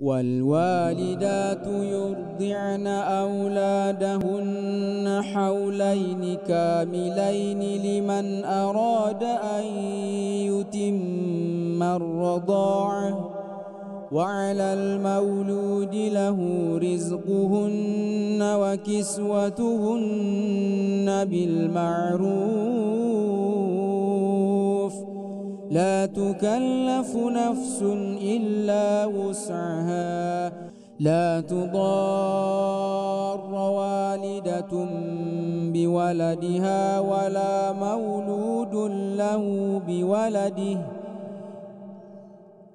والوالدات يرضعن أولادهن حولين كاملين لمن أراد أن يتم الرضاعة وعلى المولود له رزقهن وكسوتهن بالمعروف لا تكلف نفس إلا وسعها لا تضار والدة بولدها ولا مولود له بولده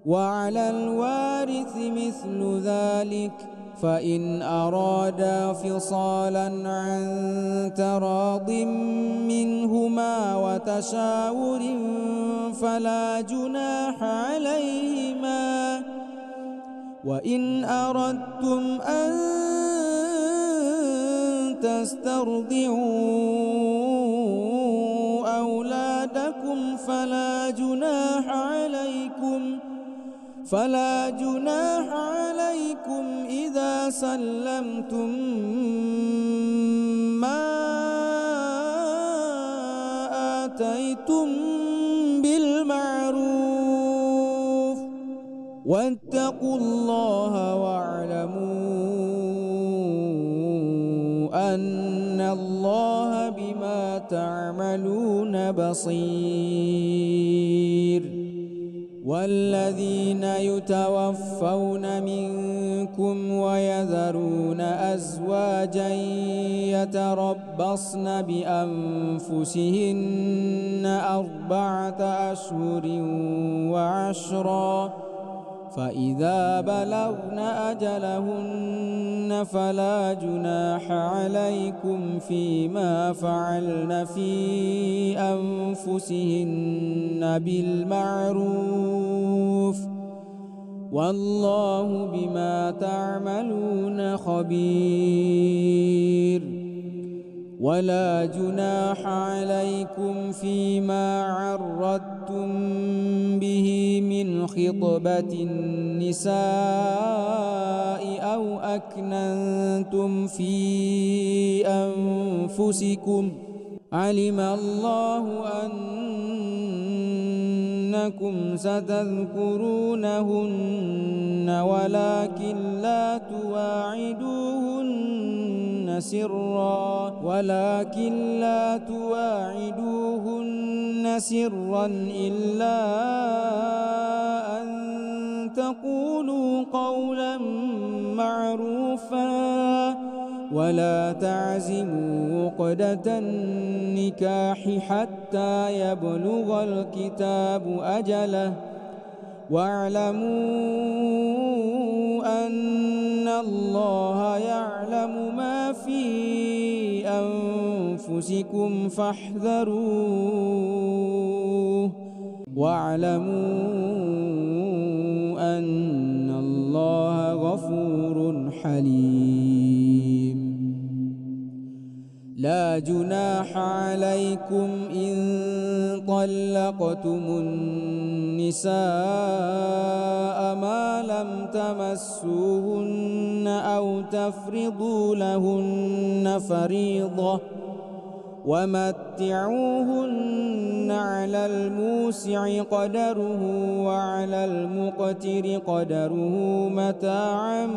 وعلى الوارث مثل ذلك فإن أرادا فصالا عن تراض منهما وتشاور فلا جناح عليهما وإن أردتم أن تسترضعوا أولادكم فلا جناح عليكم إذا سلمتم ما آتيتم بالمعروف واتقوا الله واعلموا أن الله بما تعملون بصير والذين يتوفون منكم ويذرون أزواجا يتربصن بأنفسهن 4 أشهر وعشرا فإذا بلغن أجلهن فلا جناح عليكم فيما فعلن في أنفسهن بالمعروف والله بما تعملون خبير ولا جناح عليكم فيما عرضتم به من خطبة النساء أو أكننتم في أنفسكم علم الله أنكم ستذكرونهن ولكن لا تواعدوهن سرا إلا أن تقولوا قولا معروفا ولا تعزموا عقدة النكاح حتى يبلغ الكتاب أجله واعلموا أن الله يعلم ما في أنفسكم فاحذروه واعلموا أن الله غفور حليم لا جناح عليكم إن طلقتم النساء ما لم تمسوهن أو تفرضوا لهن فريضة ومتعوهن على الموسع قدره وعلى المقتر قدره متاعا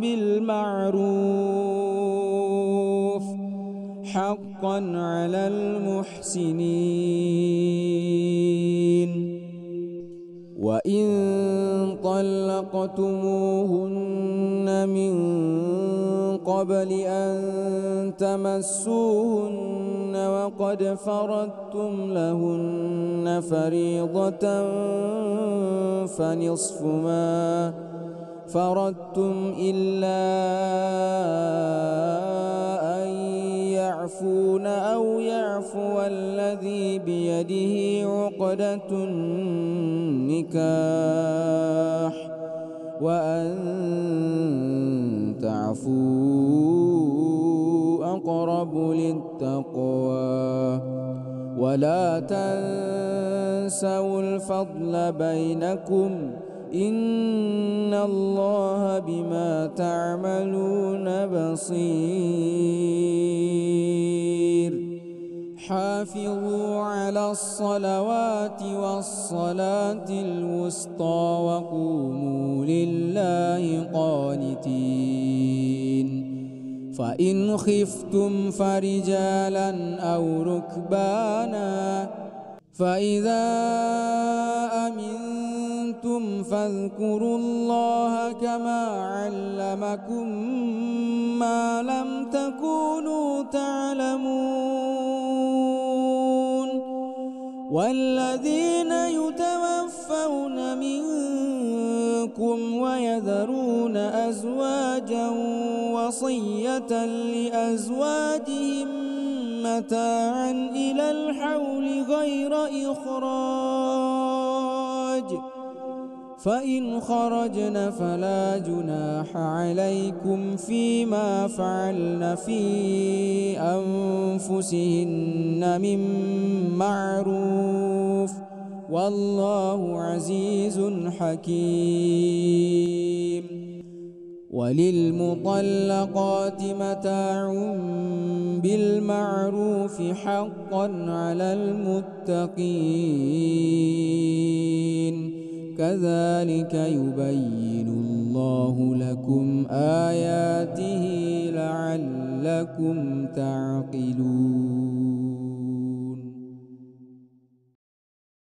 بالمعروف حقا على المحسنين وإن طلقتموهن من قبل أن تمسوهن وقد فرضتم لهن فريضة فنصف ما فرضتم إلا أن يعفون أو يعفو الذي بيده عقدة النكاح وأن تعفوا أقرب للتقوى ولا تنسوا الفضل بينكم Inna Allah bima ta'maluna basir. Hafizu ala salawati was-salati al-wusta wa qumu lillahi qanitin. Fa in khiftum farijalan aw rukbana فإذا أمنتم فاذكروا الله كما علمكم ما لم تكونوا تعلمون والذين يتوفون منكم ويذرون أزواجا وصية لأزواجهم متاعا إلى الحول غير إخراج فإن خرجن فلا جناح عليكم فيما فعلن في أنفسهن من معروف والله عزيز حكيم وللمطلقات متاع بالمعروف حقا على المتقين كذلك يبين الله لكم آياته لعلكم تعقلون.